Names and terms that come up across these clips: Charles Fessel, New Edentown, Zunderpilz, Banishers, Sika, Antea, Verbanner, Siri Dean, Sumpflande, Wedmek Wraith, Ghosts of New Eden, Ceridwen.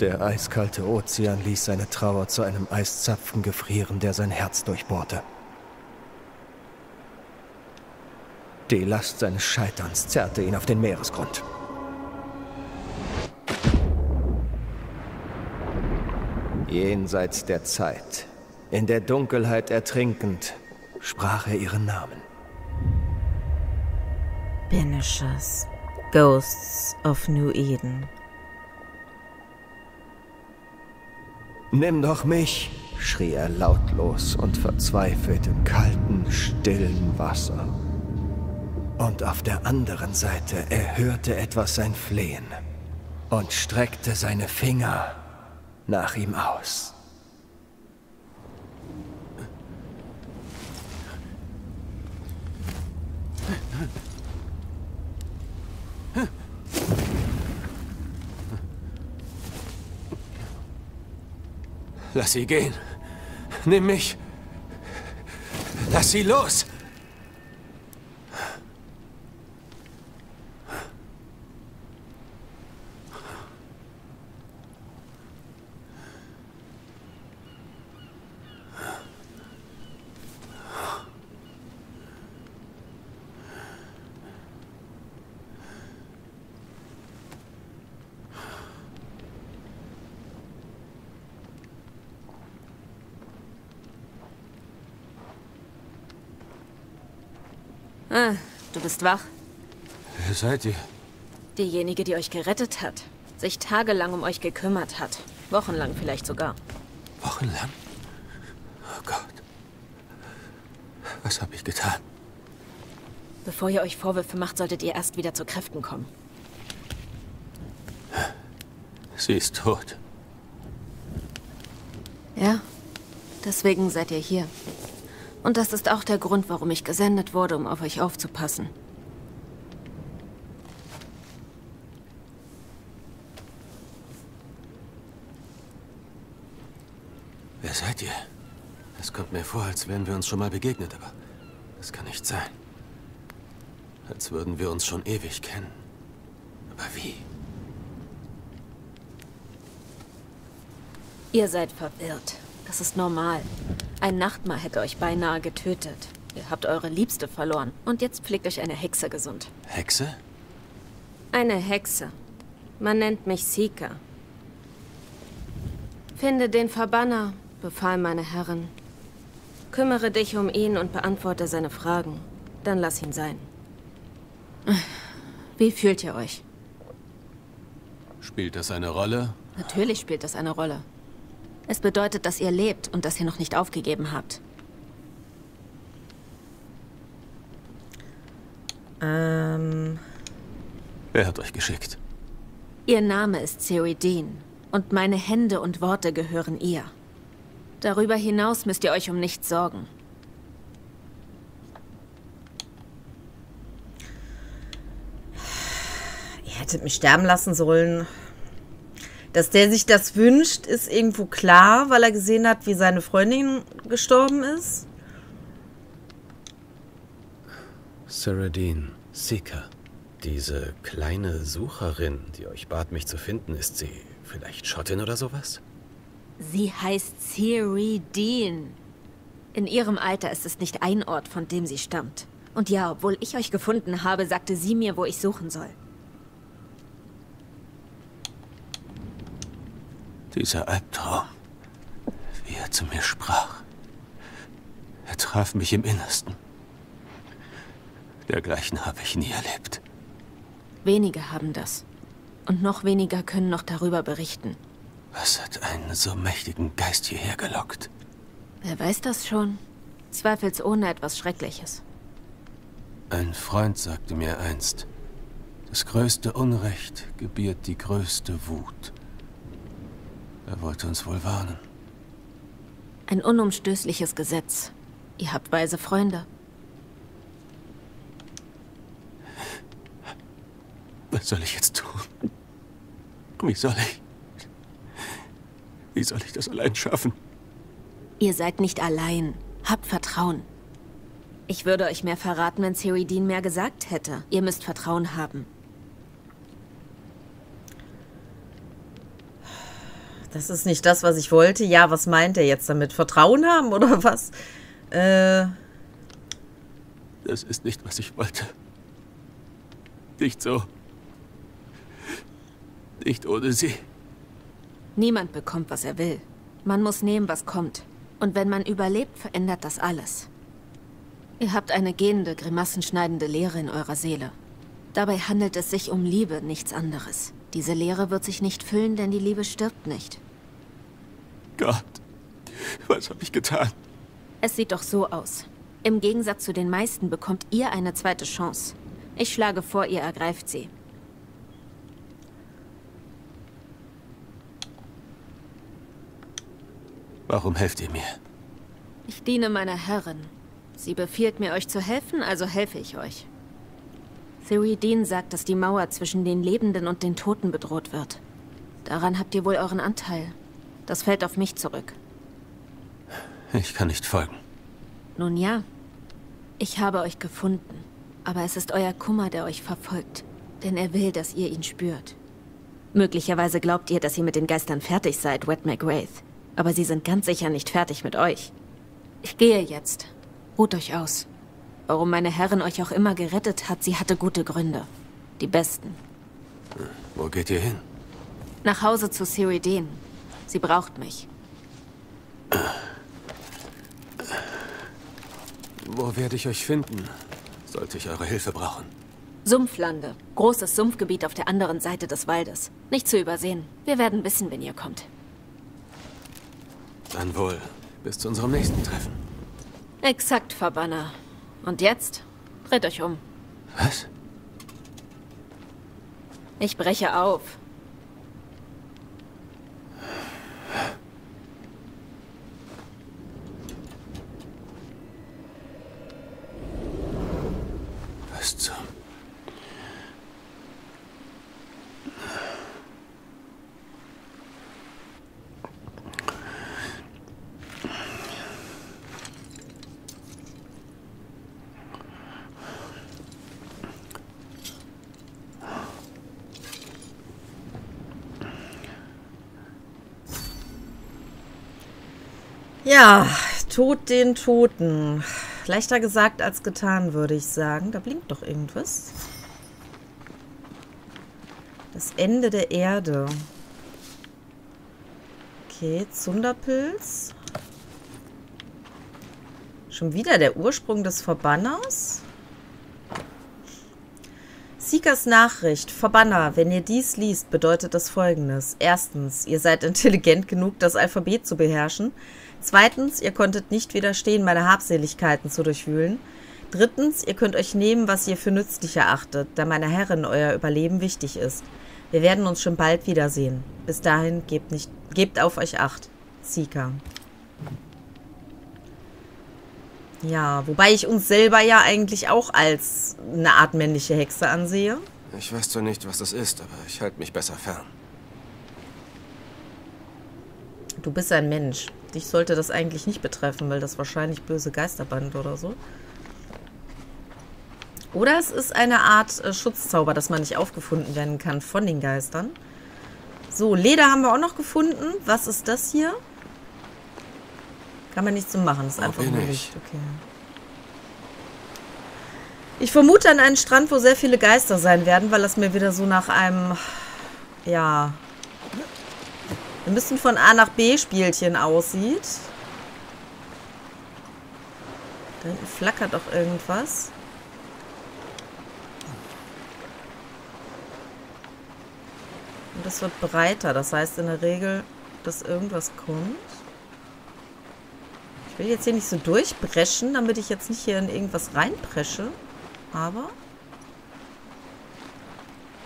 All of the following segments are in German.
Der eiskalte Ozean ließ seine Trauer zu einem Eiszapfen gefrieren, der sein Herz durchbohrte. Die Last seines Scheiterns zerrte ihn auf den Meeresgrund. Jenseits der Zeit, in der Dunkelheit ertrinkend, sprach er ihren Namen. Banishers, Ghosts of New Eden. Nimm doch mich, schrie er lautlos und verzweifelt im kalten, stillen Wasser. Und auf der anderen Seite erhörte etwas sein Flehen und streckte seine Finger nach ihm aus. Lass sie gehen. Nimm mich. Lass sie los. Du bist wach? Wer seid ihr? Diejenige, die euch gerettet hat. Sich tagelang um euch gekümmert hat. Wochenlang vielleicht sogar. Wochenlang? Oh Gott. Was habe ich getan? Bevor ihr euch Vorwürfe macht, solltet ihr erst wieder zu Kräften kommen. Sie ist tot. Ja, deswegen seid ihr hier. Und das ist auch der Grund, warum ich gesendet wurde, um auf euch aufzupassen. Wer seid ihr? Es kommt mir vor, als wären wir uns schon mal begegnet, aber das kann nicht sein. Als würden wir uns schon ewig kennen. Aber wie? Ihr seid verwirrt. Das ist normal. Ein Nachtmahr hätte euch beinahe getötet. Ihr habt eure Liebste verloren. Und jetzt pflegt euch eine Hexe gesund. Hexe? Eine Hexe. Man nennt mich Sika. Finde den Verbanner, befahl meine Herrin. Kümmere dich um ihn und beantworte seine Fragen. Dann lass ihn sein. Wie fühlt ihr euch? Spielt das eine Rolle? Natürlich spielt das eine Rolle. Es bedeutet, dass ihr lebt und dass ihr noch nicht aufgegeben habt. Wer hat euch geschickt? Ihr Name ist Siri Dean und meine Hände und Worte gehören ihr. Darüber hinaus müsst ihr euch um nichts sorgen. Ihr hättet mich sterben lassen sollen. Dass der sich das wünscht, ist irgendwo klar, weil er gesehen hat, wie seine Freundin gestorben ist. Ceridwen, Sika, diese kleine Sucherin, die euch bat, mich zu finden, ist sie vielleicht Schottin oder sowas? Sie heißt Siri Dean. In ihrem Alter ist es nicht ein Ort, von dem sie stammt. Und ja, obwohl ich euch gefunden habe, sagte sie mir, wo ich suchen soll. Dieser Albtraum, wie er zu mir sprach, er traf mich im Innersten. Dergleichen habe ich nie erlebt. Wenige haben das. Und noch weniger können noch darüber berichten. Was hat einen so mächtigen Geist hierher gelockt? Wer weiß das schon? Zweifelsohne etwas Schreckliches. Ein Freund sagte mir einst, das größte Unrecht gebiert die größte Wut. Er wollte uns wohl warnen. Ein unumstößliches Gesetz. Ihr habt weise Freunde. Was soll ich jetzt tun? Wie soll ich das allein schaffen? Ihr seid nicht allein. Habt Vertrauen. Ich würde euch mehr verraten, wenn Ceridwen mehr gesagt hätte. Ihr müsst Vertrauen haben. das ist nicht das, was ich wollte. Ja, was meint er jetzt damit? Vertrauen haben oder was? Das ist nicht, was ich wollte. Nicht so. Nicht ohne sie. Niemand bekommt, was er will. Man muss nehmen, was kommt. Und wenn man überlebt, verändert das alles. Ihr habt eine gähnende, grimassenschneidende Leere in eurer Seele. Dabei handelt es sich um Liebe, nichts anderes. Diese Leere wird sich nicht füllen, denn die Liebe stirbt nicht. Gott, was habe ich getan? Es sieht doch so aus. Im Gegensatz zu den meisten bekommt ihr eine zweite Chance. Ich schlage vor, ihr ergreift sie. Warum helft ihr mir? Ich diene meiner Herrin. Sie befiehlt mir, euch zu helfen, also helfe ich euch. Siri Dean sagt, dass die Mauer zwischen den Lebenden und den Toten bedroht wird. Daran habt ihr wohl euren Anteil. Das fällt auf mich zurück. Ich kann nicht folgen. Nun ja, ich habe euch gefunden. Aber es ist euer Kummer, der euch verfolgt. Denn er will, dass ihr ihn spürt. Möglicherweise glaubt ihr, dass ihr mit den Geistern fertig seid, Wedmek Wraith. Aber sie sind ganz sicher nicht fertig mit euch. Ich gehe jetzt. Ruht euch aus. Warum meine Herrin euch auch immer gerettet hat, sie hatte gute Gründe. Die besten. Wo geht ihr hin? Nach Hause zu Siri Dean. Sie braucht mich. Wo werde ich euch finden, sollte ich eure Hilfe brauchen? Sumpflande. Großes Sumpfgebiet auf der anderen Seite des Waldes. Nicht zu übersehen. Wir werden wissen, wenn ihr kommt. Dann wohl. Bis zu unserem nächsten Treffen. Exakt, Verbanner. Und jetzt? Dreht euch um. Was? Ich breche auf. Was zum... Ja, Tod den Toten. Leichter gesagt als getan, würde ich sagen. Da blinkt doch irgendwas. Das Ende der Erde. Okay, Zunderpilz. Schon wieder der Ursprung des Verbanners. Sikas Nachricht. Verbanner, wenn ihr dies liest, bedeutet das Folgendes. Erstens, ihr seid intelligent genug, das Alphabet zu beherrschen. Zweitens, ihr konntet nicht widerstehen, meine Habseligkeiten zu durchwühlen. Drittens, ihr könnt euch nehmen, was ihr für nützlich erachtet, da meiner Herrin euer Überleben wichtig ist. Wir werden uns schon bald wiedersehen. Bis dahin, gebt auf euch Acht. Sika. Ja, wobei ich uns selber ja eigentlich auch als eine Art männliche Hexe ansehe. Ich weiß zwar nicht, was das ist, aber ich halte mich besser fern. Du bist ein Mensch. Dich sollte das eigentlich nicht betreffen, weil das wahrscheinlich böse Geisterband oder so. Oder es ist eine Art Schutzzauber, dass man nicht aufgefunden werden kann von den Geistern. So, Leder haben wir auch noch gefunden. Was ist das hier? Kann man nichts zum machen. Das ist einfach nur Licht. Okay. Ich vermute an einen Strand, wo sehr viele Geister sein werden, weil das mir wieder so nach einem... Ja... Wir müssen von A nach B Spielchen aussieht. Da hinten flackert doch irgendwas. Und das wird breiter. Das heißt in der Regel, dass irgendwas kommt. Ich will jetzt hier nicht so durchbrechen, damit ich jetzt nicht hier in irgendwas reinpresche. Aber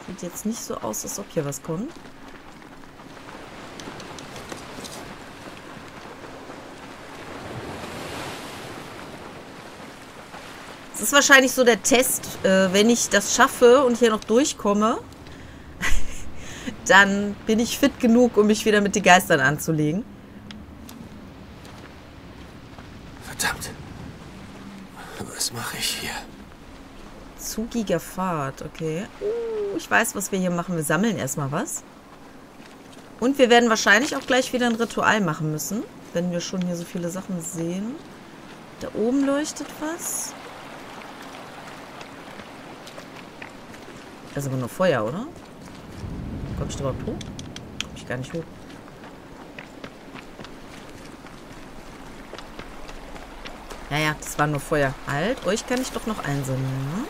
sieht jetzt nicht so aus, als ob hier was kommt. Es ist wahrscheinlich so der Test, wenn ich das schaffe und hier noch durchkomme, dann bin ich fit genug, um mich wieder mit den Geistern anzulegen. Verdammt. Was mache ich hier? Zugige Fahrt, okay. Ich weiß, was wir hier machen. Wir sammeln erstmal was. Und wir werden wahrscheinlich auch gleich wieder ein Ritual machen müssen, wenn wir schon hier so viele Sachen sehen. Da oben leuchtet was. Das ist aber nur Feuer, oder? Komm ich da überhaupt hoch? Komm ich gar nicht hoch. Naja, das war nur Feuer. Halt, euch kann ich doch noch einsammeln, ne?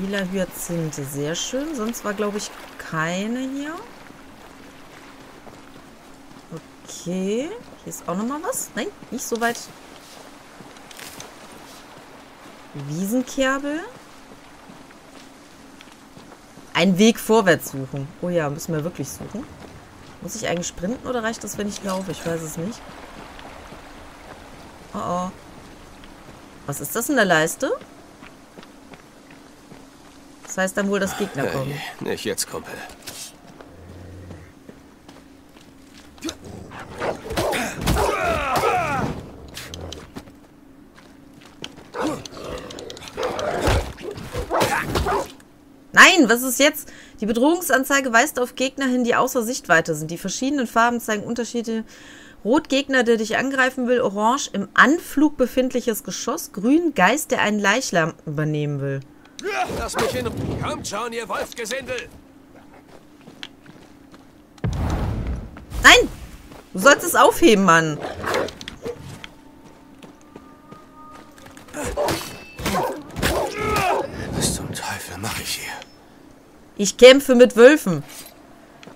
Lila Hyazinthe, sehr schön. Sonst war, glaube ich, keine hier. Okay. Hier ist auch nochmal was. Nein, nicht so weit. Wiesenkerbel. Einen Weg vorwärts suchen. Oh ja, müssen wir wirklich suchen. Muss ich eigentlich sprinten oder reicht das, wenn ich laufe? Ich weiß es nicht. Oh oh. Was ist das in der Leiste? Das heißt dann wohl, dass Gegner kommen. Hey, nicht jetzt, Kumpel. Nein, was ist jetzt? Die Bedrohungsanzeige weist auf Gegner hin, die außer Sichtweite sind. Die verschiedenen Farben zeigen Unterschiede. Rot Gegner, der dich angreifen will. Orange im Anflug befindliches Geschoss. Grün Geist, der einen Leichnam übernehmen will. Lass mich hin. Kommt schon, ihr Wolfsgesindel. Nein! Du sollst es aufheben, Mann. Was zum Teufel mache ich hier? Ich kämpfe mit Wölfen.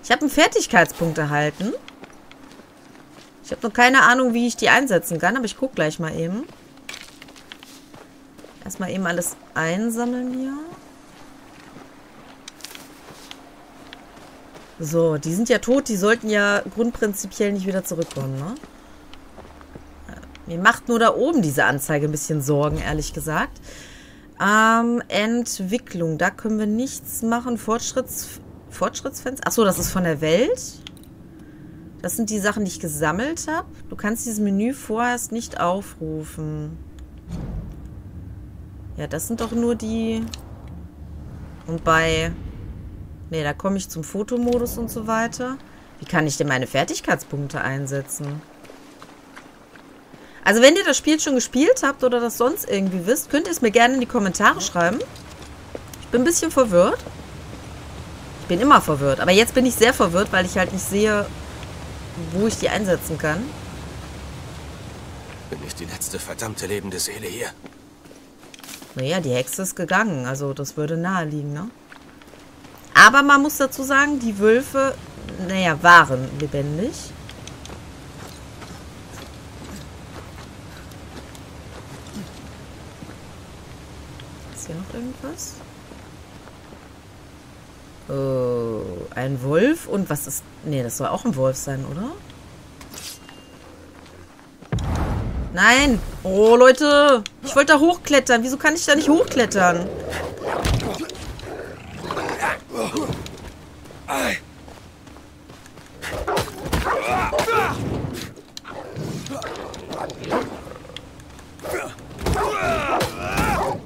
Ich habe einen Fertigkeitspunkt erhalten. Ich habe noch keine Ahnung, wie ich die einsetzen kann, aber ich gucke gleich mal eben. Erstmal eben alles einsammeln hier. So, die sind ja tot. Die sollten ja grundprinzipiell nicht wieder zurückkommen, ne? Mir macht nur da oben diese Anzeige ein bisschen Sorgen, ehrlich gesagt. Entwicklung. Da können wir nichts machen. Fortschrittsfenster. Achso, das ist von der Welt. Das sind die Sachen, die ich gesammelt habe. Du kannst dieses Menü vorerst nicht aufrufen. Ja, das sind doch nur die... Und bei... Ne, da komme ich zum Fotomodus und so weiter. Wie kann ich denn meine Fertigkeitspunkte einsetzen? Also wenn ihr das Spiel schon gespielt habt oder das sonst irgendwie wisst, könnt ihr es mir gerne in die Kommentare schreiben. Ich bin ein bisschen verwirrt. Ich bin immer verwirrt. Aber jetzt bin ich sehr verwirrt, weil ich halt nicht sehe, wo ich die einsetzen kann. Bin ich die letzte verdammte lebende Seele hier? Naja, die Hexe ist gegangen. Also das würde naheliegen, ne? Aber man muss dazu sagen, die Wölfe, naja, waren lebendig. Ist hier noch irgendwas? Oh, ein Wolf und was ist... Nee, das soll auch ein Wolf sein, oder? Nein! Oh, Leute! Ich wollte da hochklettern. Wieso kann ich da nicht hochklettern?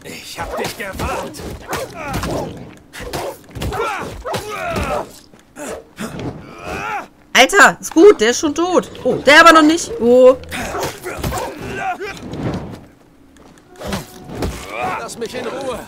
Ich hab dich gewarnt! Alter, ist gut, der ist schon tot. Oh, der aber noch nicht. Oh. Lass mich in Ruhe.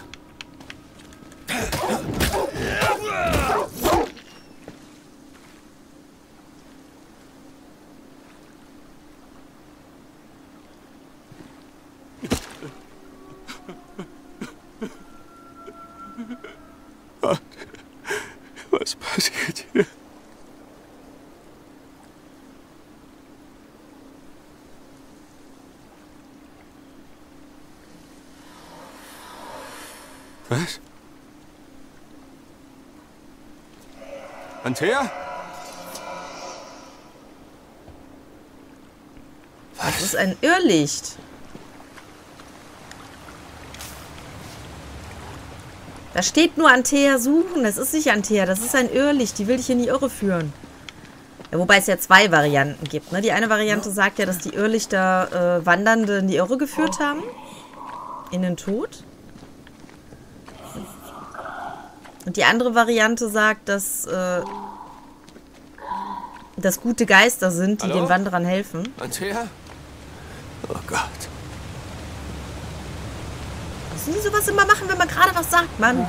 Was passiert hier? Was? Antea? Was? Das ist ein Irrlicht. Da steht nur Antea suchen. Das ist nicht Antea, das ist ein Irrlicht. Die will dich in die Irre führen. Ja, wobei es ja zwei Varianten gibt, ne? Die eine Variante sagt ja, dass die Irrlichter Wandernde in die Irre geführt haben. In den Tod. Und die andere Variante sagt, dass dass gute Geister sind, die den Wanderern helfen. Antea? Oh Gott. Müssen die sowas immer machen, wenn man gerade was sagt, Mann?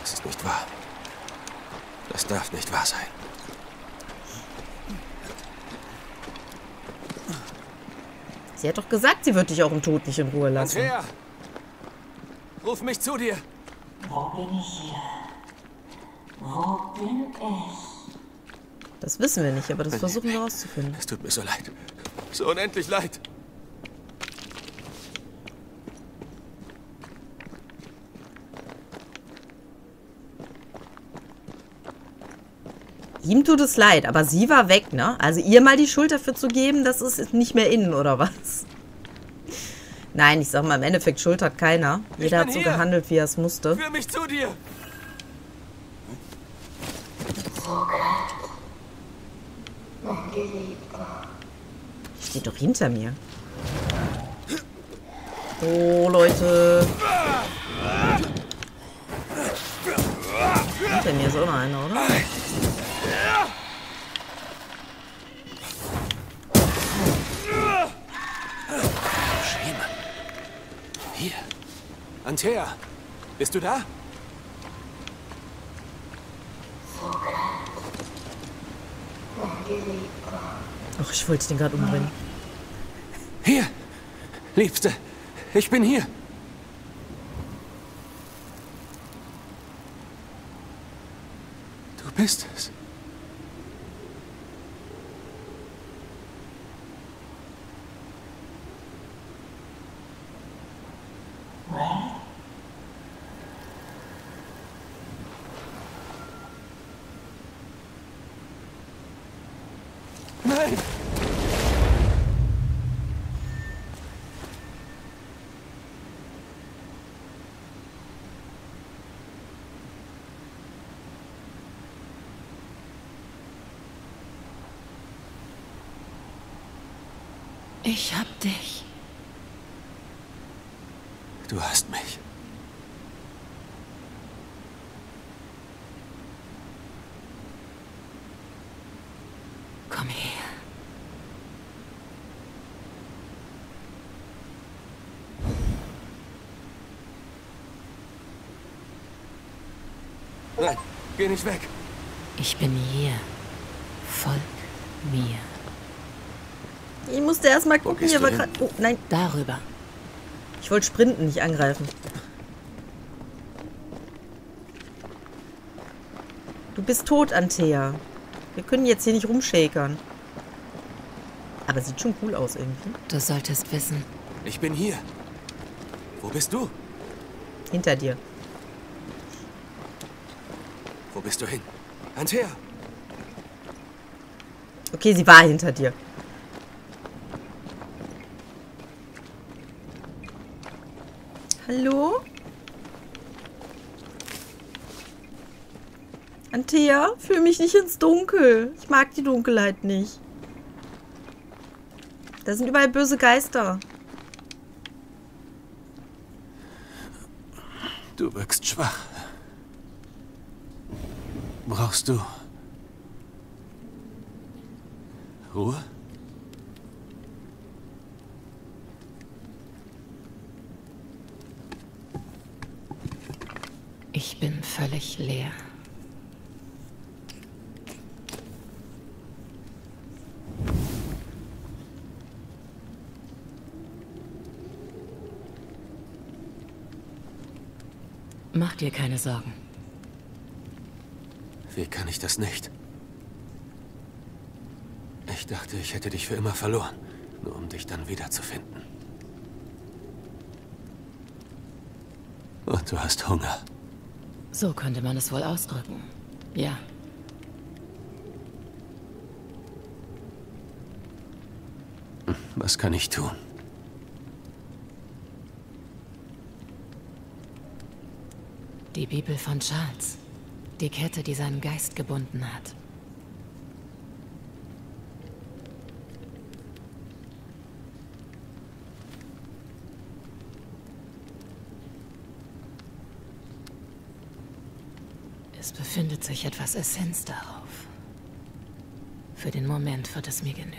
Das ist nicht wahr. Das darf nicht wahr sein. Sie hat doch gesagt, sie wird dich auch im Tod nicht in Ruhe lassen. Antea! Ruf mich zu dir! Wo bin ich hier? Wo bin ich? Das wissen wir nicht, aber das versuchen wir rauszufinden. Es tut mir so leid. So unendlich leid. Ihm tut es leid, aber sie war weg, ne? Also ihr mal die Schuld dafür zu geben, das ist nicht mehr innen, oder was? Nein, ich sag mal, im Endeffekt Schuld hat keiner. Jeder hat so gehandelt, wie er es musste. Führ mich zu dir! Oh Gott. Mein Geliebter. Steht doch hinter mir. Oh, Leute. Hinter mir ist auch noch einer, oder? Hier. Antea, bist du da? Ach, ich wollte den gerade umbringen. Hier, Liebste, ich bin hier. Du bist es. Nein! Ich hab dich. Du hast mich. Komm her. Nein, geh nicht weg. Ich bin hier. Folg mir. Ich musste erst mal gucken, hier war gerade... Oh, nein. Darüber. Ich wollte sprinten, nicht angreifen. Du bist tot, Antea. Wir können jetzt hier nicht rumschäkern. Aber sieht schon cool aus irgendwie. Du solltest wissen. Ich bin hier. Wo bist du? Hinter dir. Wo bist du hin? Antea! Okay, sie war hinter dir. Hallo? Antea, führ mich nicht ins Dunkel. Ich mag die Dunkelheit nicht. Da sind überall böse Geister. Du wirkst schwach. Brauchst du Ruhe? Ich bin völlig leer. Mach dir keine Sorgen. Wie kann ich das nicht? Ich dachte, ich hätte dich für immer verloren, nur um dich dann wiederzufinden. Und du hast Hunger. So könnte man es wohl ausdrücken. Ja. Was kann ich tun? Die Bibel von Charles. Die Kette, die seinen Geist gebunden hat. Es befindet sich etwas Essenz darauf. Für den Moment wird es mir genügen.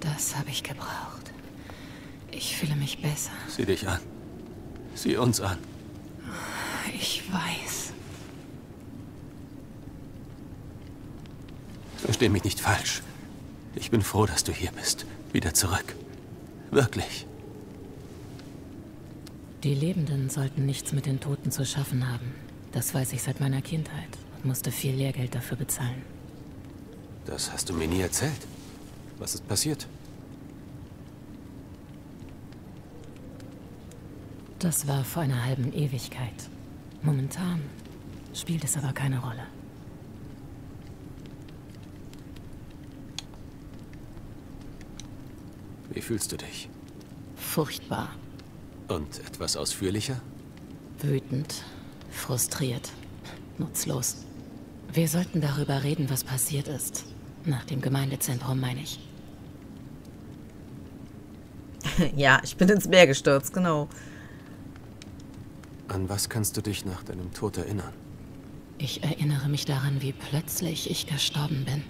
Das habe ich gebraucht. Ich fühle mich besser. Sieh dich an. Sieh uns an. Ich weiß. Versteh mich nicht falsch. Ich bin froh, dass du hier bist. Wieder zurück. Wirklich. Die Lebenden sollten nichts mit den Toten zu schaffen haben. Das weiß ich seit meiner Kindheit und musste viel Lehrgeld dafür bezahlen. Das hast du mir nie erzählt. Was ist passiert? Das war vor einer halben Ewigkeit. Momentan spielt es aber keine Rolle. Wie fühlst du dich? Furchtbar. Und etwas ausführlicher? Wütend, frustriert, nutzlos. Wir sollten darüber reden, was passiert ist. Nach dem Gemeindezentrum, meine ich. Ja, ich bin ins Meer gestürzt, genau. An was kannst du dich nach deinem Tod erinnern? Ich erinnere mich daran, wie plötzlich ich gestorben bin.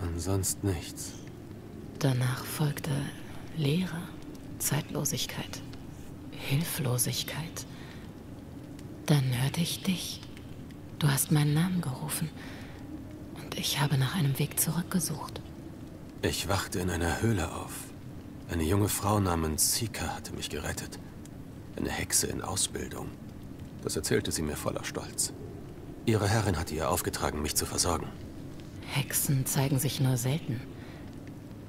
Ansonsten nichts. Danach folgte Leere, Zeitlosigkeit, Hilflosigkeit. Dann hörte ich dich. Du hast meinen Namen gerufen. Und ich habe nach einem Weg zurückgesucht. Ich wachte in einer Höhle auf. Eine junge Frau namens Sika hatte mich gerettet. Eine Hexe in Ausbildung. Das erzählte sie mir voller Stolz. Ihre Herrin hatte ihr aufgetragen, mich zu versorgen. Hexen zeigen sich nur selten.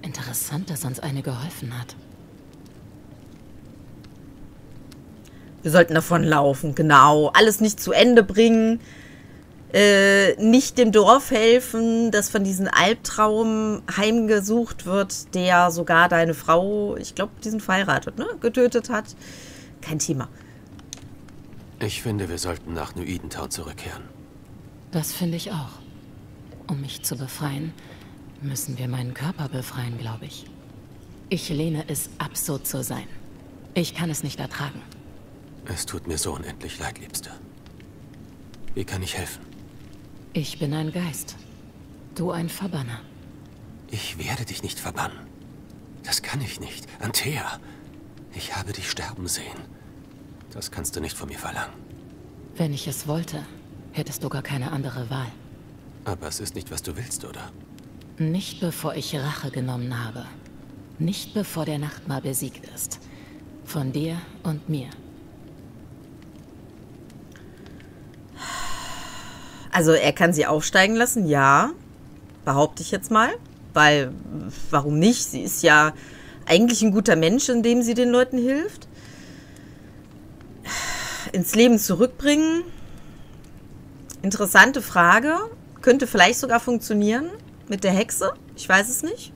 Interessant, dass uns eine geholfen hat. Wir sollten davon laufen, genau. Alles nicht zu Ende bringen. Nicht dem Dorf helfen, das von diesem Albtraum heimgesucht wird, der sogar deine Frau, ich glaube, diesen verheiratet, ne? Getötet hat. Kein Thema. Ich finde, wir sollten nach New Edentown zurückkehren. Das finde ich auch. Um mich zu befreien, müssen wir meinen Körper befreien, glaube ich. Ich lehne es ab, so zu sein. Ich kann es nicht ertragen. Es tut mir so unendlich leid, Liebste. Wie kann ich helfen? Ich bin ein Geist. Du ein Verbanner. Ich werde dich nicht verbannen. Das kann ich nicht. Antea. Ich habe dich sterben sehen. Das kannst du nicht von mir verlangen. Wenn ich es wollte, hättest du gar keine andere Wahl. Aber es ist nicht, was du willst, oder? Nicht bevor ich Rache genommen habe. Nicht bevor der Nachtmahr besiegt ist. Von dir und mir. Also er kann sie aufsteigen lassen, ja. Behaupte ich jetzt mal. Weil, warum nicht? Sie ist ja eigentlich ein guter Mensch, indem sie den Leuten hilft. Ins Leben zurückbringen. Interessante Frage. Könnte vielleicht sogar funktionieren mit der Hexe. Ich weiß es nicht.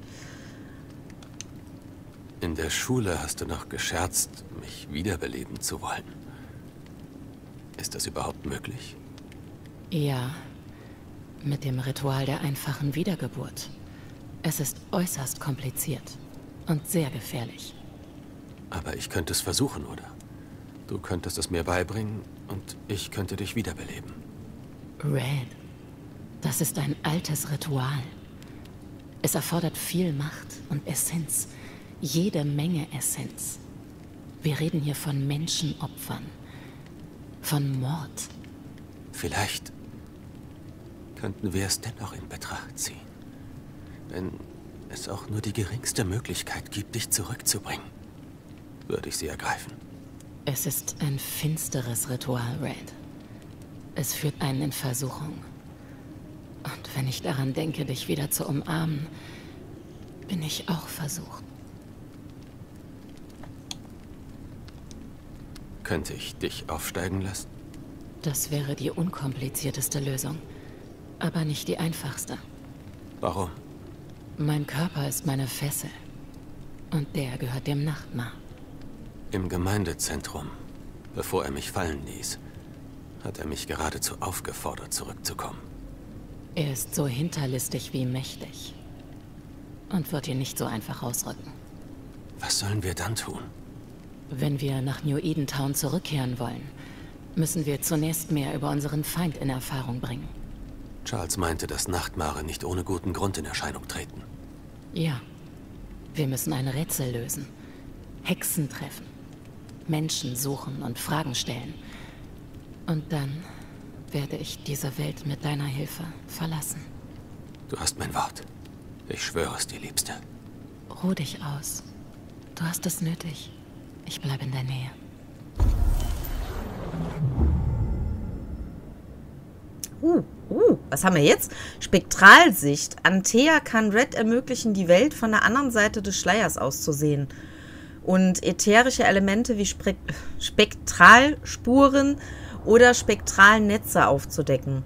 In der Schule hast du noch gescherzt, mich wiederbeleben zu wollen. Ist das überhaupt möglich? Ja, mit dem Ritual der einfachen Wiedergeburt. Es ist äußerst kompliziert. Und sehr gefährlich. Aber ich könnte es versuchen, oder? Du könntest es mir beibringen und ich könnte dich wiederbeleben. Red, das ist ein altes Ritual. Es erfordert viel Macht und Essenz. Jede Menge Essenz. Wir reden hier von Menschenopfern. Von Mord. Vielleicht könnten wir es dennoch in Betracht ziehen. Denn es auch nur die geringste Möglichkeit gibt, dich zurückzubringen, würde ich sie ergreifen. Es ist ein finsteres Ritual, Red. Es führt einen in Versuchung. Und wenn ich daran denke, dich wieder zu umarmen, bin ich auch versucht. Könnte ich dich aufsteigen lassen? Das wäre die unkomplizierteste Lösung. aber nicht die einfachste. Warum? Mein Körper ist meine Fessel. Und der gehört dem Nachtmahr. Im Gemeindezentrum, bevor er mich fallen ließ, hat er mich geradezu aufgefordert, zurückzukommen. Er ist so hinterlistig wie mächtig. Und wird hier nicht so einfach ausrücken. Was sollen wir dann tun? Wenn wir nach New Edentown zurückkehren wollen, müssen wir zunächst mehr über unseren Feind in Erfahrung bringen. Charles meinte, dass Nachtmahre nicht ohne guten Grund in Erscheinung treten. Ja. Wir müssen ein Rätsel lösen. Hexen treffen. Menschen suchen und Fragen stellen. Und dann werde ich diese Welt mit deiner Hilfe verlassen. Du hast mein Wort. Ich schwöre es dir, Liebste. Ruh dich aus. Du hast es nötig. Ich bleibe in der Nähe. Was haben wir jetzt? Spektralsicht. Antea kann Red ermöglichen, die Welt von der anderen Seite des Schleiers auszusehen. Und ätherische Elemente wie Spektralspuren oder Spektralnetze aufzudecken.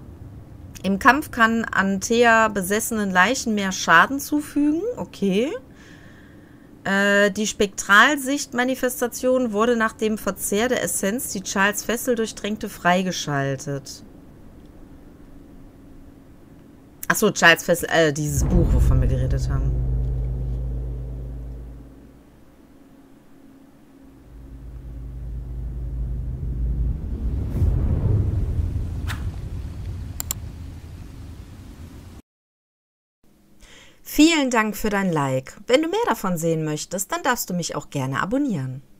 Im Kampf kann Antea besessenen Leichen mehr Schaden zufügen. Okay. Die Spektralsicht-Manifestation wurde nach dem Verzehr der Essenz, die Charles Fessel durchdrängte, freigeschaltet. Achso, Charles Fessel, dieses Buch, wovon wir geredet haben. Vielen Dank für dein Like. Wenn du mehr davon sehen möchtest, dann darfst du mich auch gerne abonnieren.